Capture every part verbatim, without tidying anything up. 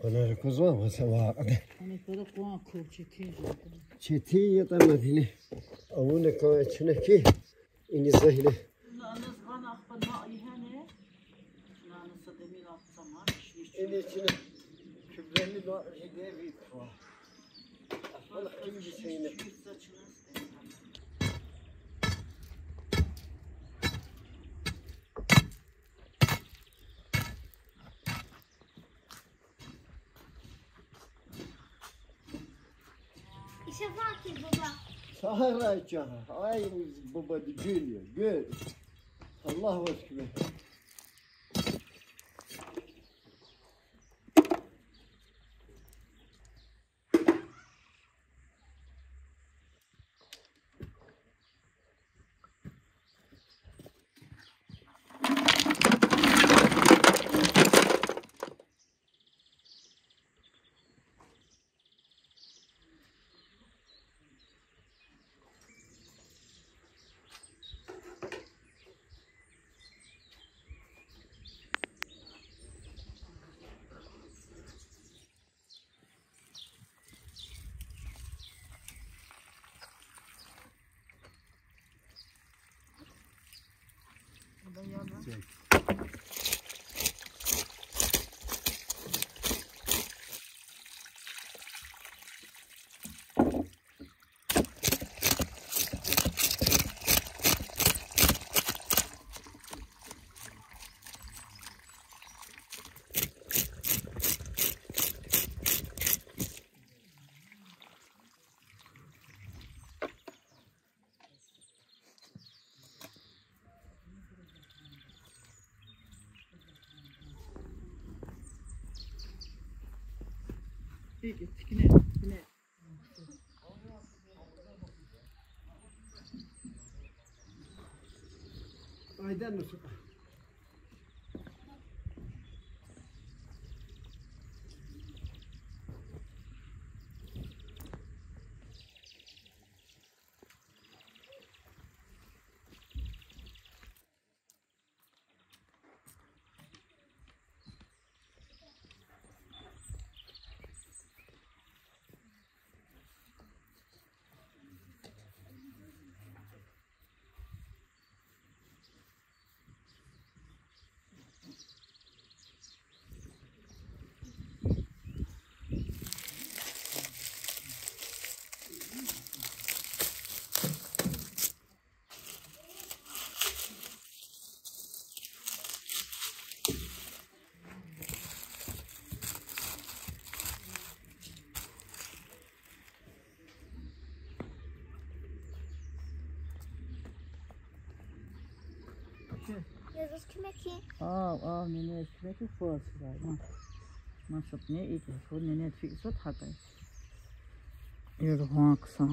Она же кузва, мы сама. Она перекула курчики. Чети я там на вине. А у них кое-чего и не захили. Или чего? Кубрели до жидеви тва. А вот кем же сильно? Şafakir baba. Sahra çaha. Ay baba gül gül. Allah aşkına. Peki, tikine, tikine. Aydan mısın? Yazık kümeki. Al al nene kümeki fırçılar. Masap ne iki? Fır nene fixot hatay. Yürühan kısa.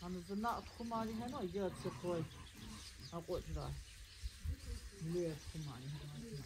Она знает, что маленькая, идет такой, а вот да, лес маленький.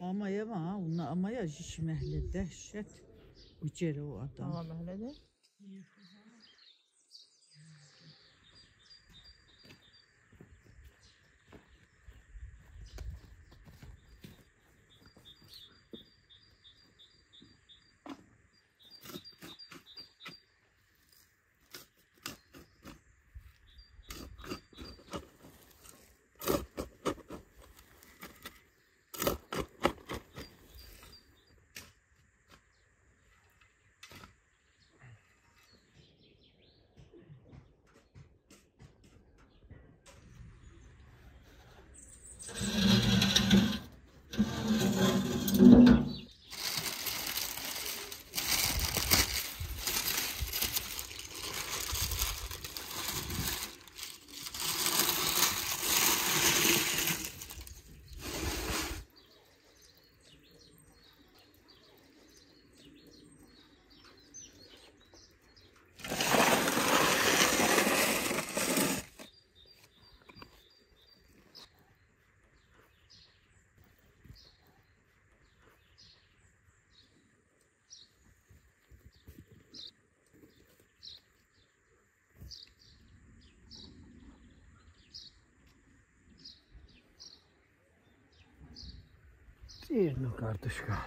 Ama ya ha, onlar ama ya hiç mehle dehşet uçer o adam. Ama mehle de. Jedna karteczka.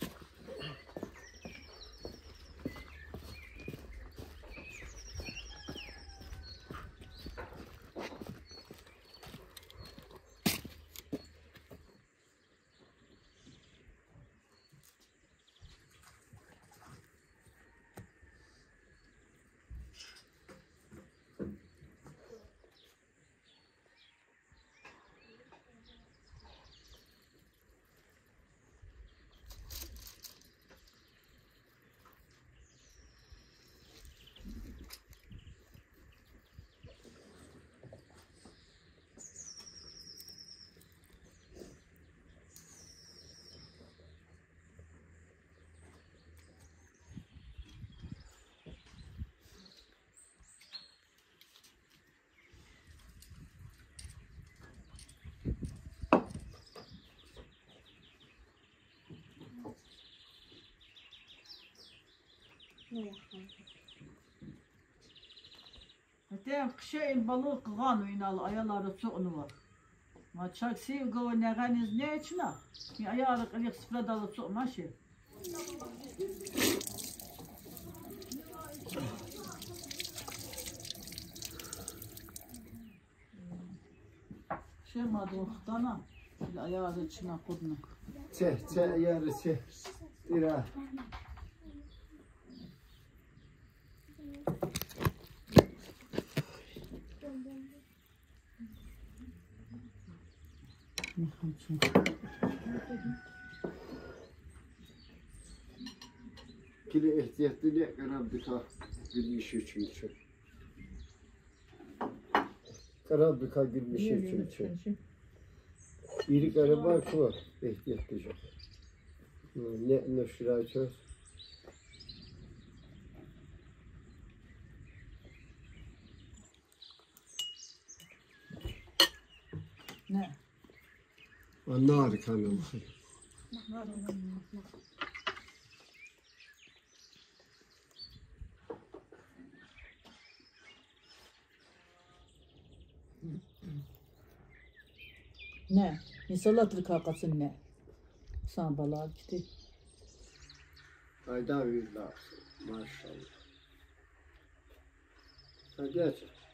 Hatta kışın balık kanı inalı ayaları sonu var. Maçak sevgi o ne geniz ne için ha? Ayaları kılık sıfırda da sonu maşı. Şey madruhtana, ayarı çına kudna. Çeh, çeh ayarı çeh. İra. Ne yapacağım? Kili ehtiyatliliğe karar bika gülmüş için için. Karar bika gülmüş için için. İyilik araba var, ehtiyatlıca. Ne nöşiraj var? Ne? Anlar kanım. Ne? Misalatlı kakasın ne? Sambalar gitti. Hayda billah. Maşallah. Hadi açalım.